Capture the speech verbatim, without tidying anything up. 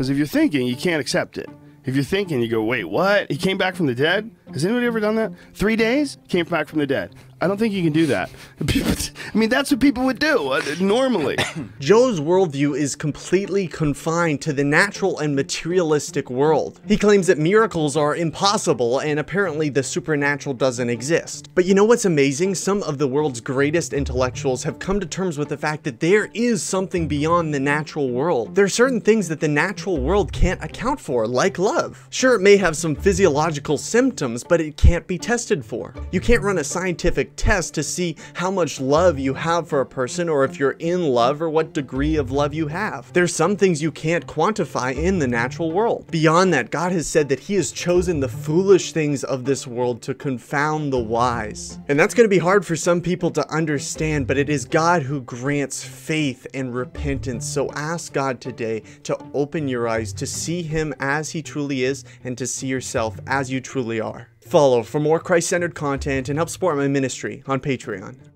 Because if you're thinking, you can't accept it. If you're thinking, you go, wait, what? He came back from the dead? Has anybody ever done that? Three days? Came back from the dead. I don't think you can do that. I mean, that's what people would do, uh, normally. Joe's worldview is completely confined to the natural and materialistic world. He claims that miracles are impossible and apparently the supernatural doesn't exist. But you know what's amazing? Some of the world's greatest intellectuals have come to terms with the fact that there is something beyond the natural world. There are certain things that the natural world can't account for, like love. Sure, it may have some physiological symptoms, but it can't be tested for. You can't run a scientific test to see how much love you have for a person, or if you're in love, or what degree of love you have. There's some things you can't quantify in the natural world. Beyond that, God has said that he has chosen the foolish things of this world to confound the wise. And that's going to be hard for some people to understand, but it is God who grants faith and repentance. So ask God today to open your eyes, to see him as he truly is, and to see yourself as you truly are. Follow for more Christ-centered content and help support my ministry on Patreon.